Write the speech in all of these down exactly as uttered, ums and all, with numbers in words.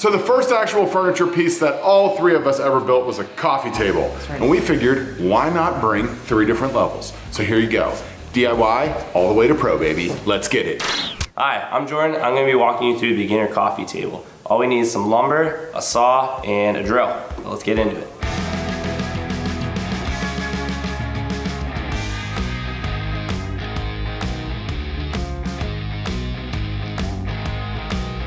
So the first actual furniture piece that all three of us ever built was a coffee table. Right. And we figured, why not bring three different levels? So here you go. D I Y all the way to pro, baby. Let's get it. Hi, I'm Jordan. I'm gonna be walking you through the beginner coffee table. All we need is some lumber, a saw, and a drill. So let's get into it.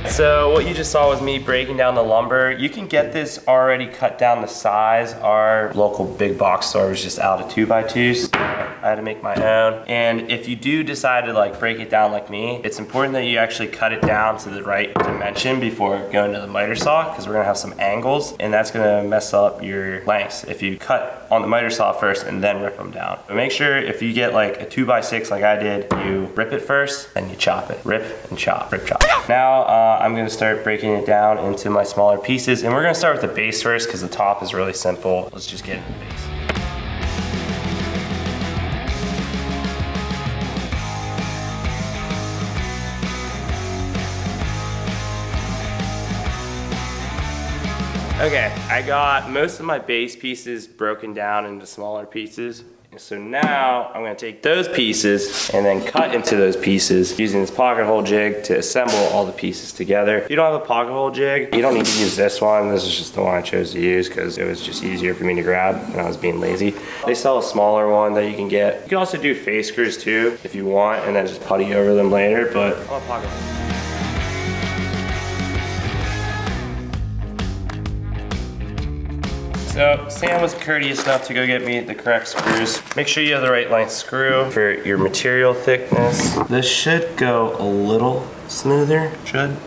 So what you just saw was me breaking down the lumber. You can get this already cut down to size. Our local big box store was just out of two by twos. I had to make my own. And if you do decide to like break it down like me, it's important that you actually cut it down to the right dimension before going to the miter saw, because we're gonna have some angles and that's gonna mess up your lengths if you cut on the miter saw first and then rip them down. But make sure if you get like a two by six like I did, you rip it first and you chop it. Rip and chop, rip chop. Now, uh, I'm gonna start breaking it down into my smaller pieces, and we're gonna start with the base first because the top is really simple. Let's just get the base. Okay, I got most of my base pieces broken down into smaller pieces. So now I'm gonna take those pieces and then cut into those pieces using this pocket hole jig to assemble all the pieces together. If you don't have a pocket hole jig, you don't need to use this one. This is just the one I chose to use because it was just easier for me to grab and I was being lazy. They sell a smaller one that you can get. You can also do face screws too if you want and then just putty over them later, but I'm a pocket hole. So Sam was courteous enough to go get me the correct screws. Make sure you have the right length screw for your material thickness. This should go a little smoother, should.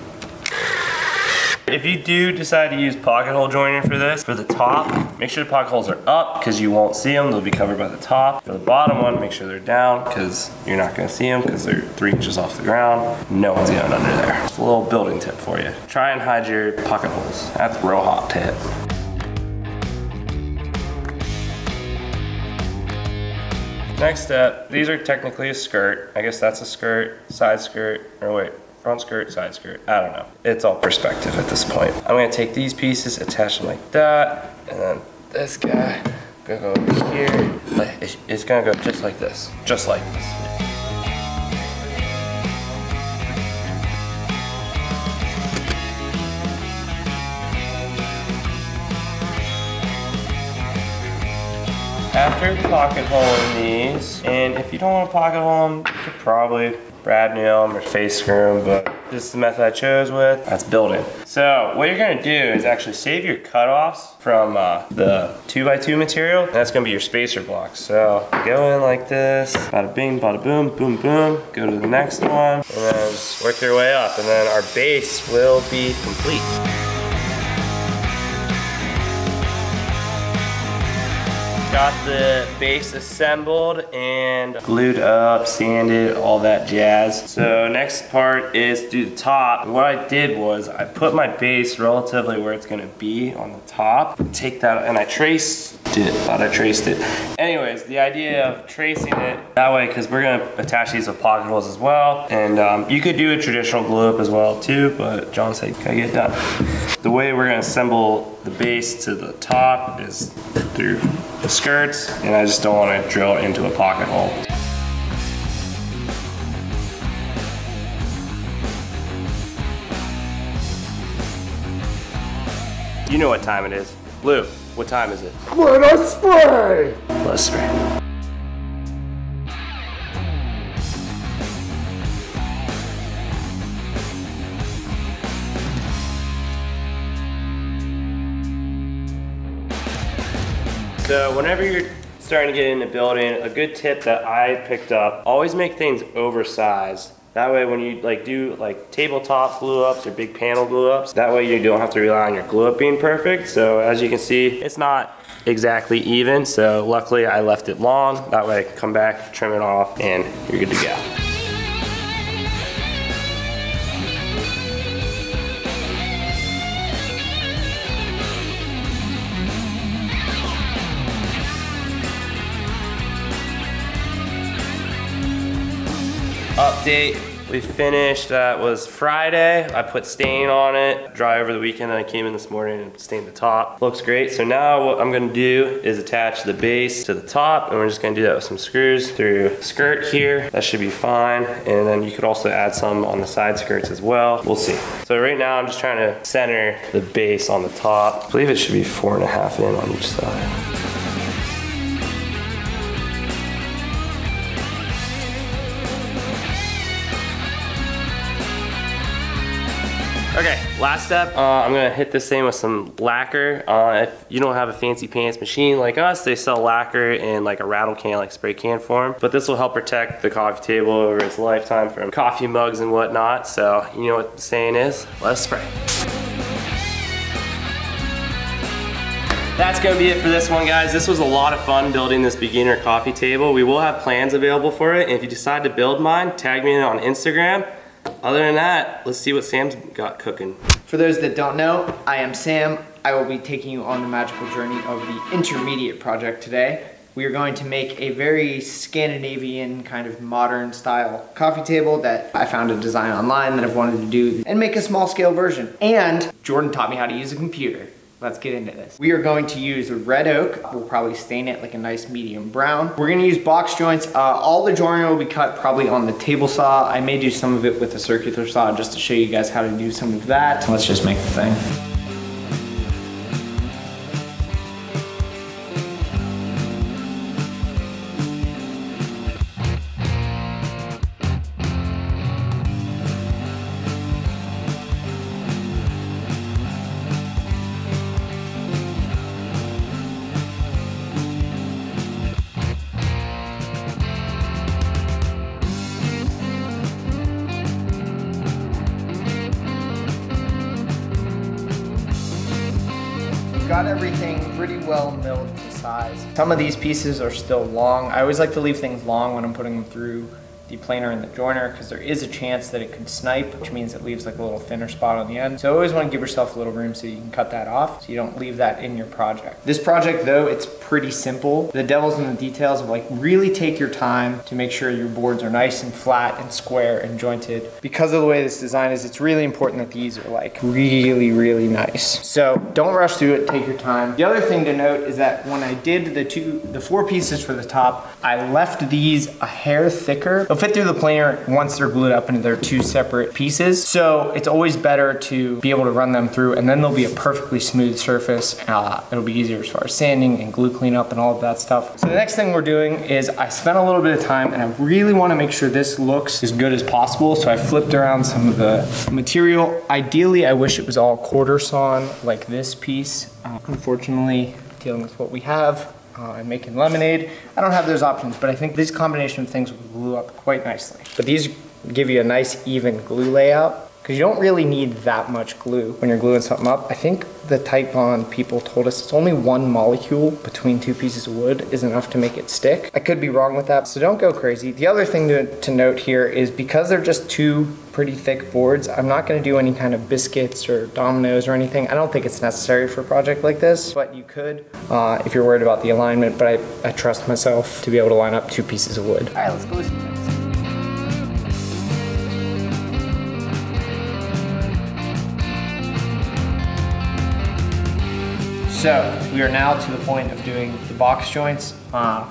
If you do decide to use pocket hole joiner for this, for the top, make sure the pocket holes are up because you won't see them, they'll be covered by the top. For the bottom one, make sure they're down because you're not gonna see them because they're three inches off the ground. No one's going under there. It's a little building tip for you. Try and hide your pocket holes. That's real hot tip. Next step, these are technically a skirt. I guess that's a skirt, side skirt, or wait, front skirt, side skirt, I don't know. It's all perspective at this point. I'm gonna take these pieces, attach them like that, and then this guy, gonna go over here. It's gonna go just like this, just like this. After pocket holing these, and if you don't want to pocket hole them, you could probably brad nail them or face screw them, but this is the method I chose with. That's building. So what you're gonna do is actually save your cutoffs from uh, the two by two material, and that's gonna be your spacer blocks. So go in like this, bada bing, bada boom, boom, boom, go to the next one, and then just work your way up, and then our base will be complete. Got the base assembled and glued up, sanded, all that jazz. So next part is to do the top. What I did was I put my base relatively where it's gonna be on the top. Take that and I traced it, thought I traced it. Anyways, the idea of tracing it that way, because we're gonna attach these with pocket holes as well. And um, you could do a traditional glue up as well too, but John said, can I get it done? The way we're gonna assemble the base to the top is through the skirts, and I just don't want to drill into a pocket hole. You know what time it is. Lou, what time is it? Let us spray! Let's spray. So whenever you're starting to get into building, a good tip that I picked up, always make things oversized. That way when you like do like tabletop glue ups or big panel glue ups, that way you don't have to rely on your glue up being perfect. So as you can see, it's not exactly even. So luckily I left it long. That way I can come back, trim it off, and you're good to go. Update, We finished, that was Friday. I put stain on it, dry over the weekend, and I came in this morning and stained the top. Looks great. So now what I'm gonna do is attach the base to the top, and we're just gonna do that with some screws through skirt here. That should be fine. And then you could also add some on the side skirts as well. We'll see. So right now I'm just trying to center the base on the top. I believe it should be four and a half in on each side. Okay, last step, uh, I'm gonna hit this thing with some lacquer. Uh, if you don't have a fancy pants machine like us, they sell lacquer in like a rattle can, like spray can form. But this will help protect the coffee table over its lifetime from coffee mugs and whatnot. So you know what the saying is, let's spray. That's gonna be it for this one, guys. This was a lot of fun building this beginner coffee table. We will have plans available for it. And if you decide to build mine, tag me on Instagram. Other than that, let's see what Sam's got cooking. For those that don't know, I am Sam. I will be taking you on the magical journey of the intermediate project today. We are going to make a very Scandinavian kind of modern style coffee table that I found a design online that I've wanted to do and make a small scale version. And Jordan taught me how to use a computer. Let's get into this. We are going to use red oak. We'll probably stain it like a nice medium brown. We're gonna use box joints. Uh, all the joinery will be cut probably on the table saw. I may do some of it with a circular saw just to show you guys how to do some of that. Let's just make the thing. Got everything pretty well milled to size. Some of these pieces are still long. I always like to leave things long when I'm putting them through the planer and the joiner because there is a chance that it could snipe, which means it leaves like a little thinner spot on the end. So I always want to give yourself a little room so you can cut that off so you don't leave that in your project. This project though, it's pretty simple. The devil's in the details of like really take your time to make sure your boards are nice and flat and square and jointed. Because of the way this design is, it's really important that these are like really, really nice. So don't rush through it, take your time. The other thing to note is that when I did the two, the four pieces for the top, I left these a hair thicker. They'll fit through the planer once they're glued up into their two separate pieces. So it's always better to be able to run them through and then there'll be a perfectly smooth surface. Uh, it'll be easier as far as sanding and glue cleanup and all of that stuff. So the next thing we're doing is I spent a little bit of time and I really want to make sure this looks as good as possible. So I flipped around some of the material. Ideally, I wish it was all quarter sawn like this piece. Uh, unfortunately, dealing with what we have, Uh, and making lemonade. I don't have those options, but I think this combination of things will glue up quite nicely. But these give you a nice even glue layout because you don't really need that much glue when you're gluing something up. I think the Titebond people told us it's only one molecule between two pieces of wood is enough to make it stick. I could be wrong with that, so don't go crazy. The other thing to, to note here is because they're just two pretty thick boards, I'm not gonna do any kind of biscuits or dominoes or anything. I don't think it's necessary for a project like this, but you could uh, if you're worried about the alignment, but I, I trust myself to be able to line up two pieces of wood. All right, let's glue some things. So we are now to the point of doing the box joints. Uh,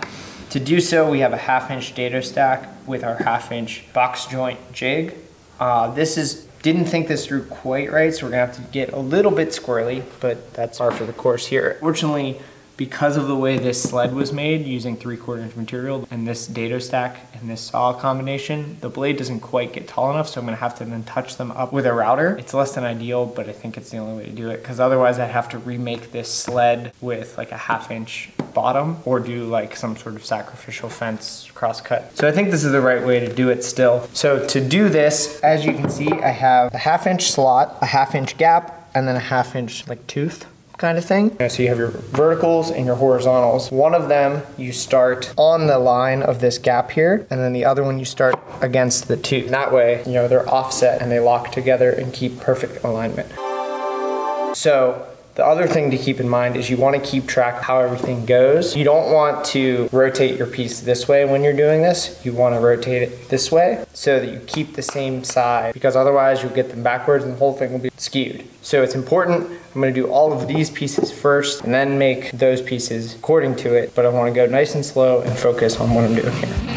to do so, we have a half inch dado stack with our half inch box joint jig. Uh, this is, didn't think this through quite right, so we're gonna have to get a little bit squirrely, but that's par for the course here. Fortunately, because of the way this sled was made using three quarter inch material and this dado stack and this saw combination, the blade doesn't quite get tall enough, so I'm gonna have to then touch them up with a router. It's less than ideal, but I think it's the only way to do it because otherwise I'd have to remake this sled with like a half inch bottom or do like some sort of sacrificial fence cross cut. So I think this is the right way to do it still. So to do this, as you can see, I have a half inch slot, a half inch gap, and then a half inch like tooth kind of thing. So you have your verticals and your horizontals. One of them you start on the line of this gap here, and then the other one you start against the two. That way, you know, they're offset and they lock together and keep perfect alignment. So The other thing to keep in mind is you want to keep track of how everything goes. You don't want to rotate your piece this way when you're doing this. You want to rotate it this way so that you keep the same side, because otherwise you'll get them backwards and the whole thing will be skewed. So it's important. I'm going to do all of these pieces first and then make those pieces according to it, but I want to go nice and slow and focus on what I'm doing here.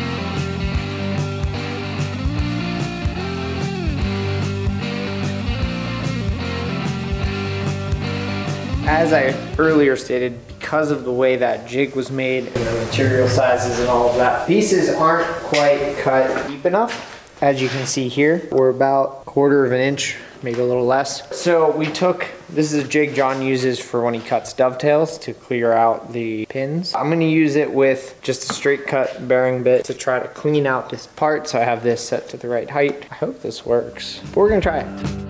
As I earlier stated, because of the way that jig was made and the material sizes and all of that, pieces aren't quite cut deep enough. As you can see here, we're about a quarter of an inch, maybe a little less. So we took, this is a jig John uses for when he cuts dovetails to clear out the pins. I'm gonna use it with just a straight cut bearing bit to try to clean out this part, so I have this set to the right height. I hope this works, but we're gonna try it.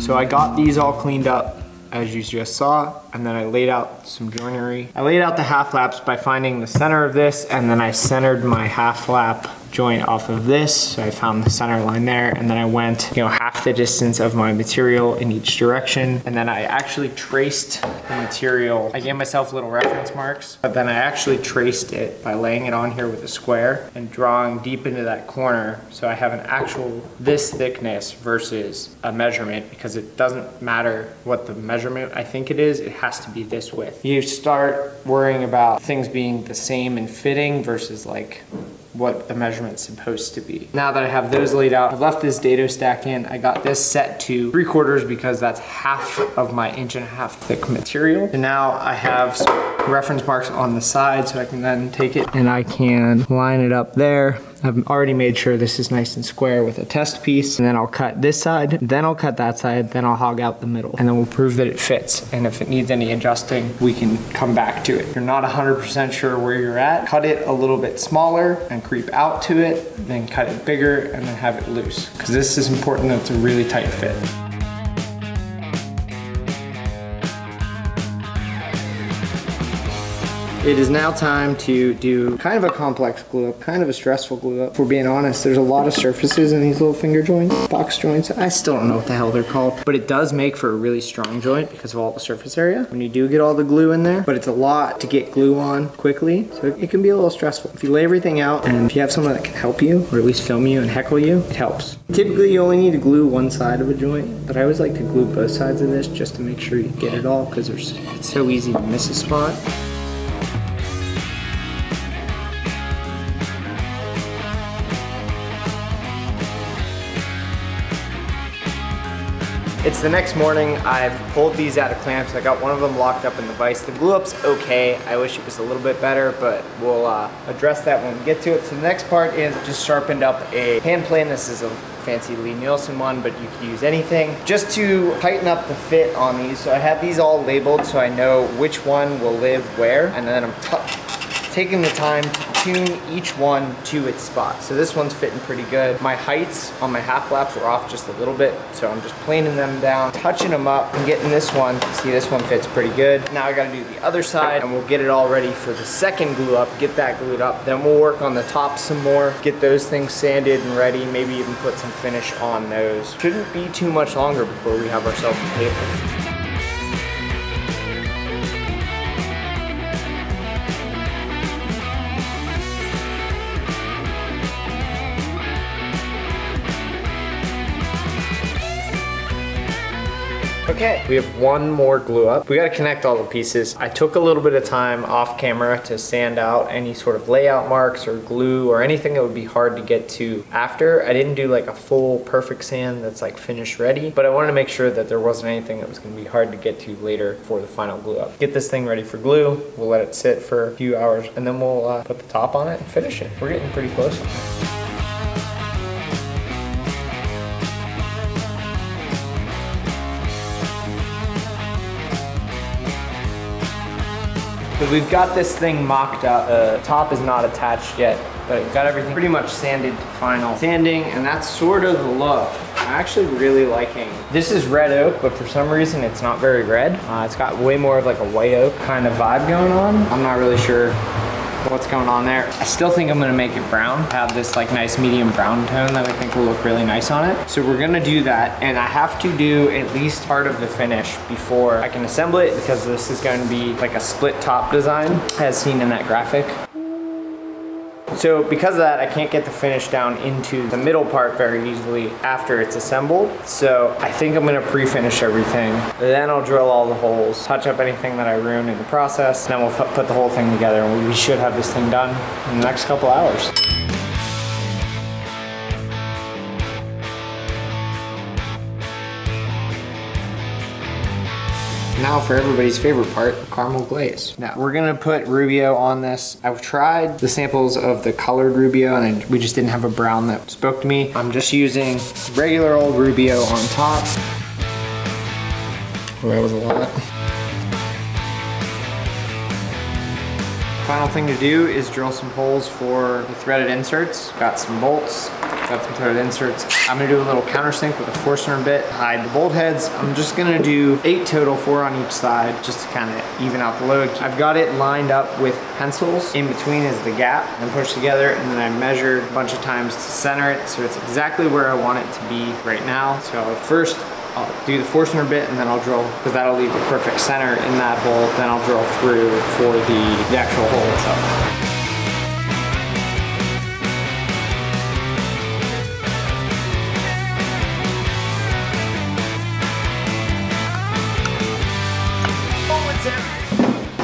So I got these all cleaned up, as you just saw, and then I laid out some joinery. I laid out the half laps by finding the center of this, and then I centered my half lap joint off of this, so I found the center line there, and then I went, you know, half the distance of my material in each direction, and then I actually traced the material. I gave myself little reference marks, but then I actually traced it by laying it on here with a square and drawing deep into that corner, so I have an actual this thickness versus a measurement, because it doesn't matter what the measurement I think it is, it has to be this width. You start worrying about things being the same and fitting versus like what the measurement's supposed to be. Now that I have those laid out, I left this dado stack in. I got this set to three quarters because that's half of my inch and a half thick material. And now I have some reference marks on the side, so I can then take it and I can line it up there. I've already made sure this is nice and square with a test piece, and then I'll cut this side, then I'll cut that side, then I'll hog out the middle, and then we'll prove that it fits. And if it needs any adjusting, we can come back to it. If you're not one hundred percent sure where you're at, cut it a little bit smaller and creep out to it, then cut it bigger and then have it loose, because this is important that it's a really tight fit. It is now time to do kind of a complex glue up, kind of a stressful glue up. If we're being honest, there's a lot of surfaces in these little finger joints, box joints. I still don't know what the hell they're called, but it does make for a really strong joint because of all the surface area when you do get all the glue in there, but it's a lot to get glue on quickly, so it can be a little stressful. If you lay everything out and if you have someone that can help you, or at least film you and heckle you, it helps. Typically, you only need to glue one side of a joint, but I always like to glue both sides of this just to make sure you get it all, because it's so easy to miss a spot. It's the next morning. I've pulled these out of clamps. I got one of them locked up in the vise. The glue up's okay. I wish it was a little bit better, but we'll uh, address that when we get to it. So the next part is just sharpened up a hand plane. This is a fancy Lee Nielsen one, but you can use anything. Just to tighten up the fit on these. So I have these all labeled so I know which one will live where, and then I'm taking the time to tune each one to its spot. So this one's fitting pretty good. My heights on my half laps were off just a little bit, so I'm just planing them down, touching them up, and getting this one. See, this one fits pretty good. Now I gotta do the other side, and we'll get it all ready for the second glue up, get that glued up. Then we'll work on the top some more, get those things sanded and ready, maybe even put some finish on those. Shouldn't be too much longer before we have ourselves a table. Okay, we have one more glue up. We gotta connect all the pieces. I took a little bit of time off camera to sand out any sort of layout marks or glue or anything that would be hard to get to after. I didn't do like a full perfect sand that's like finished ready, but I wanted to make sure that there wasn't anything that was gonna be hard to get to later for the final glue up. Get this thing ready for glue. We'll let it sit for a few hours and then we'll uh, put the top on it and finish it. We're getting pretty close. So we've got this thing mocked up. The top is not attached yet, but it got everything pretty much sanded to final sanding, and that's sort of the look. I'm actually really liking. This is red oak, but for some reason it's not very red. Uh, it's got way more of like a white oak kind of vibe going on. I'm not really sure what's going on there. I still think I'm gonna make it brown, have this like nice medium brown tone that I think will look really nice on it. So we're gonna do that, and I have to do at least part of the finish before I can assemble it, because this is gonna be like a split top design as seen in that graphic. So because of that, I can't get the finish down into the middle part very easily after it's assembled. So I think I'm gonna pre-finish everything. Then I'll drill all the holes, touch up anything that I ruined in the process, and then we'll put the whole thing together, and we should have this thing done in the next couple hours. Now for everybody's favorite part, caramel glaze. Now we're gonna put Rubio on this. I've tried the samples of the colored Rubio and I, we just didn't have a brown that spoke to me. I'm just using regular old Rubio on top. Oh, that was a lot. Final thing to do is drill some holes for the threaded inserts. Got some bolts. Got some threaded inserts. I'm gonna do a little countersink with a Forstner bit, hide the bolt heads. I'm just gonna do eight total, four on each side, just to kind of even out the load. I've got it lined up with pencils. In between is the gap, and pushed together, and then I measured a bunch of times to center it, so it's exactly where I want it to be right now. So first, I'll do the Forstner bit, and then I'll drill, because that'll leave the perfect center in that hole, then I'll drill through for the, the actual hole itself.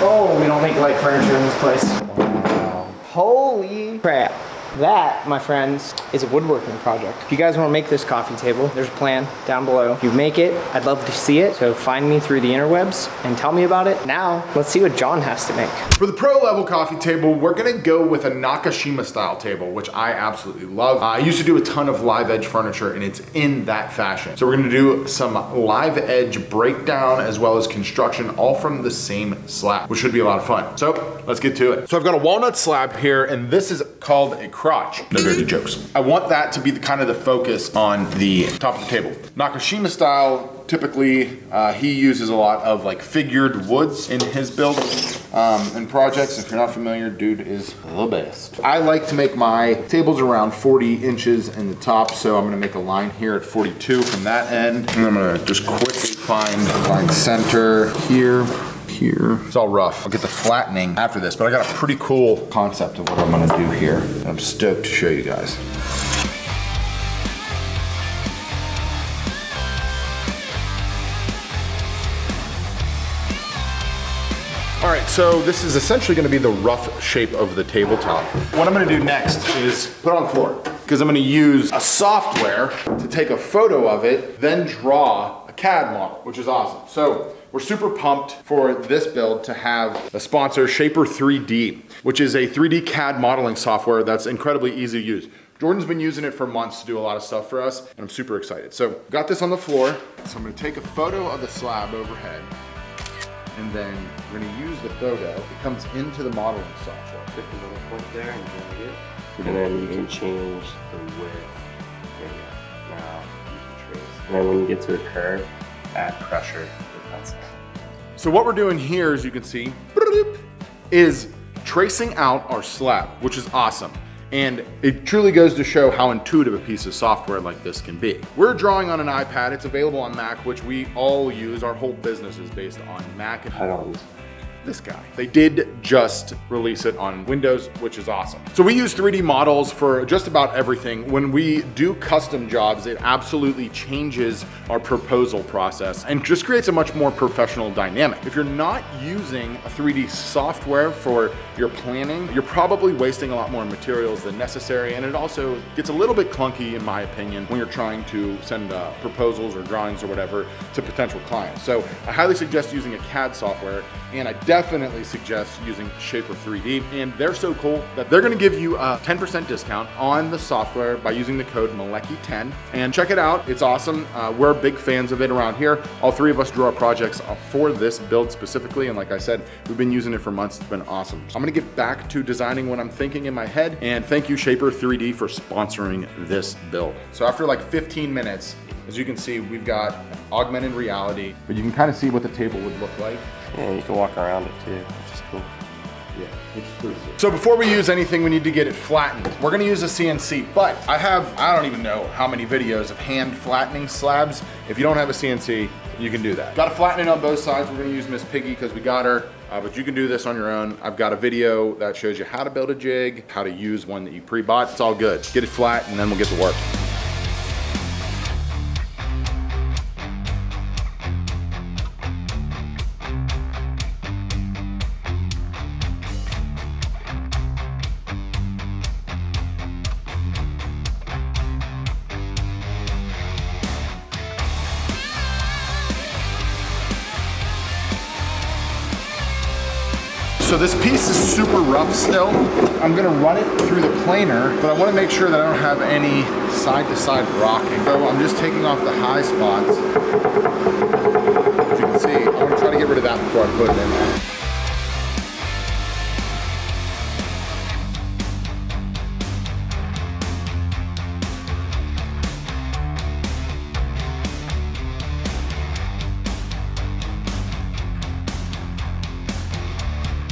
Oh, we don't make light furniture in this place. Wow. Holy crap. That, my friends, is a woodworking project. If you guys want to make this coffee table, there's a plan down below. If you make it, I'd love to see it. So find me through the interwebs and tell me about it. Now, let's see what John has to make. For the pro level coffee table, we're going to go with a Nakashima style table, which I absolutely love. Uh, I used to do a ton of live edge furniture, and it's in that fashion. So we're going to do some live edge breakdown as well as construction, all from the same slab, which should be a lot of fun. So let's get to it. So I've got a walnut slab here, and this is called a crotch. No dirty jokes. I want that to be the kind of the focus on the top of the table. Nakashima style, typically uh, he uses a lot of like figured woods in his build um, and projects. If you're not familiar, dude is the best. I like to make my tables around forty inches in the top, so I'm gonna make a line here at forty-two from that end. And I'm gonna just quickly find the line center here. Here. It's all rough. I'll get the flattening after this, but I got a pretty cool concept of what I'm gonna do here. I'm stoked to show you guys. All right, so this is essentially gonna be the rough shape of the tabletop. What I'm gonna do next is put it on the floor, because I'm gonna use a software to take a photo of it, then draw a C A D model, which is awesome. So we're super pumped for this build to have a sponsor, Shaper three D, which is a three D C A D modeling software that's incredibly easy to use. Jordan's been using it for months to do a lot of stuff for us, and I'm super excited. So got this on the floor. So I'm gonna take a photo of the slab overhead, and then we're gonna use the photo. It comes into the modeling software. Pick the little point there and drag it. And then you can change the width. There you go. Now you can trace. And then when you get to a curve, add pressure. So what we're doing here, as you can see, is tracing out our slab, which is awesome. And it truly goes to show how intuitive a piece of software like this can be. We're drawing on an iPad. It's available on Mac, which we all use. Our whole business is based on Mac. I don't use this guy. They did just release it on Windows, which is awesome. So we use three D models for just about everything. When we do custom jobs, it absolutely changes our proposal process and just creates a much more professional dynamic. If you're not using a three D software for your planning, you're probably wasting a lot more materials than necessary. And it also gets a little bit clunky, in my opinion, when you're trying to send uh, proposals or drawings or whatever to potential clients. So I highly suggest using a C A D software, and I definitely suggest using Shaper three D, and they're so cool that they're gonna give you a ten percent discount on the software by using the code Malecki ten, and check it out, it's awesome. Uh, we're big fans of it around here. All three of us drew our projects for this build specifically, and like I said, we've been using it for months, it's been awesome. So I'm gonna get back to designing what I'm thinking in my head, and thank you Shaper three D for sponsoring this build. So after like fifteen minutes, as you can see, we've got augmented reality, but you can kind of see what the table would look like. Yeah, you can walk around it too, which is cool. Yeah, which is pretty sick. So before we use anything, we need to get it flattened. We're gonna use a C N C, but I have, I don't even know how many videos of hand flattening slabs. If you don't have a C N C, you can do that. Gotta flatten it on both sides. We're gonna use Miss Piggy because we got her. Uh, but you can do this on your own. I've got a video that shows you how to build a jig, how to use one that you pre-bought. It's all good. Get it flat and then we'll get to work. So this piece is super rough still. I'm gonna run it through the planer, but I wanna make sure that I don't have any side-to-side rocking. So I'm just taking off the high spots. As you can see, I'm gonna try to get rid of that before I put it in there.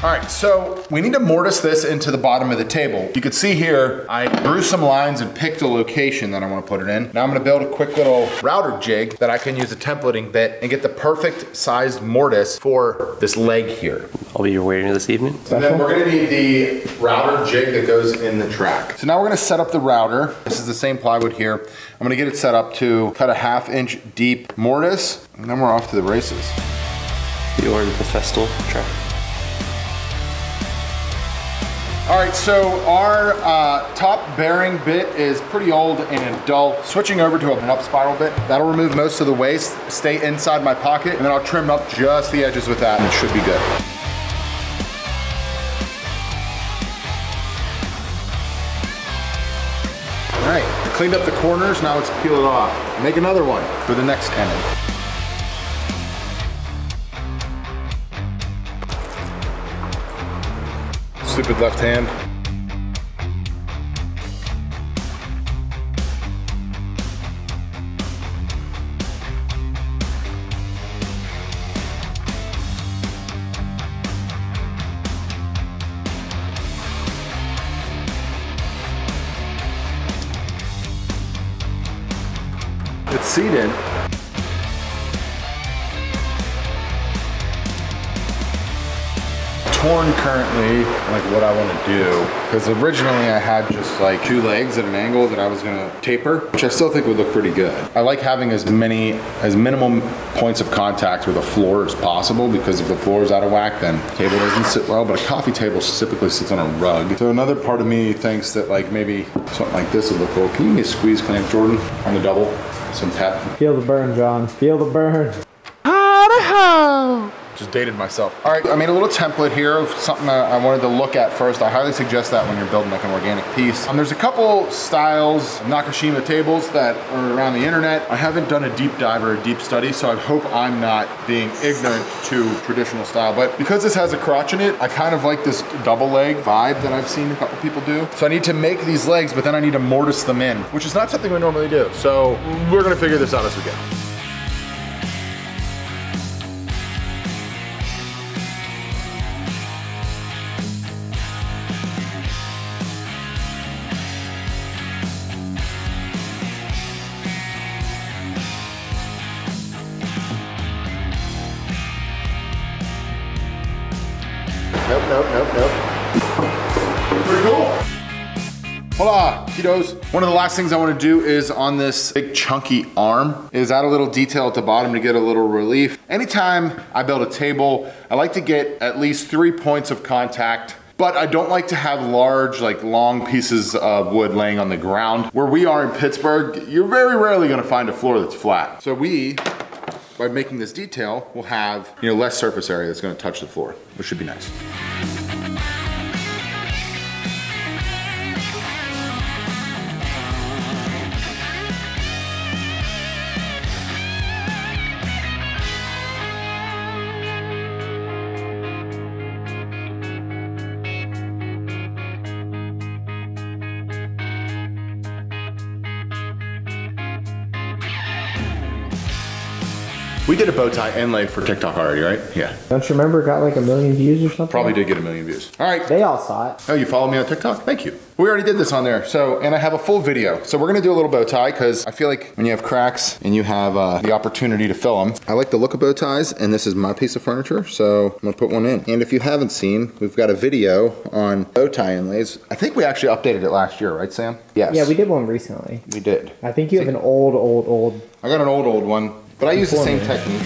All right, so we need to mortise this into the bottom of the table. You can see here, I drew some lines and picked a location that I want to put it in. Now I'm going to build a quick little router jig that I can use a templating bit and get the perfect sized mortise for this leg here. I'll be your waiter this evening. So then we're going to need the router jig that goes in the track. So now we're going to set up the router. This is the same plywood here. I'm going to get it set up to cut a half inch deep mortise, and then we're off to the races. You ordered the festal track. All right, so our uh, top bearing bit is pretty old and dull. Switching over to an up spiral bit, that'll remove most of the waste, stay inside my pocket, and then I'll trim up just the edges with that, and it should be good. All right, cleaned up the corners, now let's peel it off. Make another one for the next tenant. Stupid left hand. It's seated. Torn currently, like what I want to do, because originally I had just like two legs at an angle that I was going to taper, which I still think would look pretty good. I like having as many, as minimal points of contact with the floor as possible, because if the floor is out of whack, then the table doesn't sit well, but a coffee table typically sits on a rug. So another part of me thinks that like maybe something like this would look cool. Can you give me a squeeze clamp, Jordan, on the double? Some tap. Feel the burn, John. Feel the burn. How the hell? Just dated myself. All right, I made a little template here of something I wanted to look at first. I highly suggest that when you're building like an organic piece. Um, there's a couple styles, Nakashima tables that are around the internet. I haven't done a deep dive or a deep study, so I hope I'm not being ignorant to traditional style, but because this has a crotch in it, I kind of like this double leg vibe that I've seen a couple people do. So I need to make these legs, but then I need to mortise them in, which is not something we normally do. So we're gonna figure this out as we go. Nope, nope, nope, nope. Pretty cool. Hola, kiddos. One of the last things I want to do is on this big chunky arm is add a little detail at the bottom to get a little relief. Anytime I build a table, I like to get at least three points of contact, but I don't like to have large, like long pieces of wood laying on the ground. Where we are in Pittsburgh, you're very rarely gonna find a floor that's flat. So we, by making this detail, we'll have, you know, less surface area that's gonna touch the floor, which should be nice. We did a bow tie inlay for TikTok already, right? Yeah. Don't you remember it got like a million views or something? Probably did get a million views. All right. They all saw it. Oh, you follow me on TikTok? Thank you. We already did this on there, so, and I have a full video. So we're gonna do a little bow tie, because I feel like when you have cracks and you have uh, the opportunity to fill them, I like the look of bow ties, and this is my piece of furniture, so I'm gonna put one in. And if you haven't seen, we've got a video on bow tie inlays. I think we actually updated it last year, right, Sam? Yes. Yeah, we did one recently. We did. I think you See? have an old, old, old. I got an old, old one, but I use the same technique.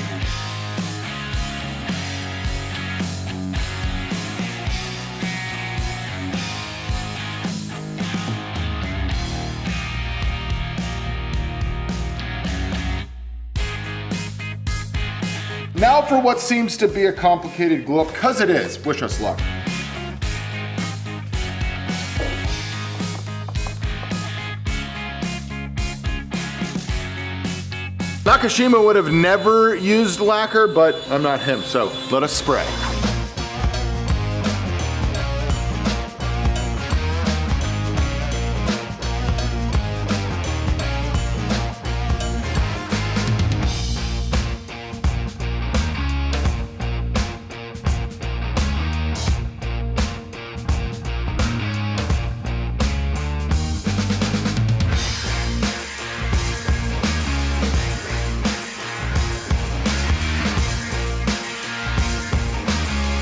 Now for what seems to be a complicated glue up, cause it is. Wish us luck. Nakashima would have never used lacquer, but I'm not him, so let us spray.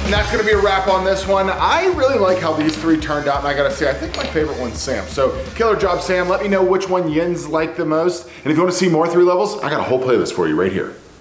And that's gonna be a wrap on this one. I really like how these three turned out, and I gotta say, I think my favorite one's Sam. So, killer job, Sam. Let me know which one Yin's like the most. And if you wanna see more three levels, I got a whole playlist for you right here.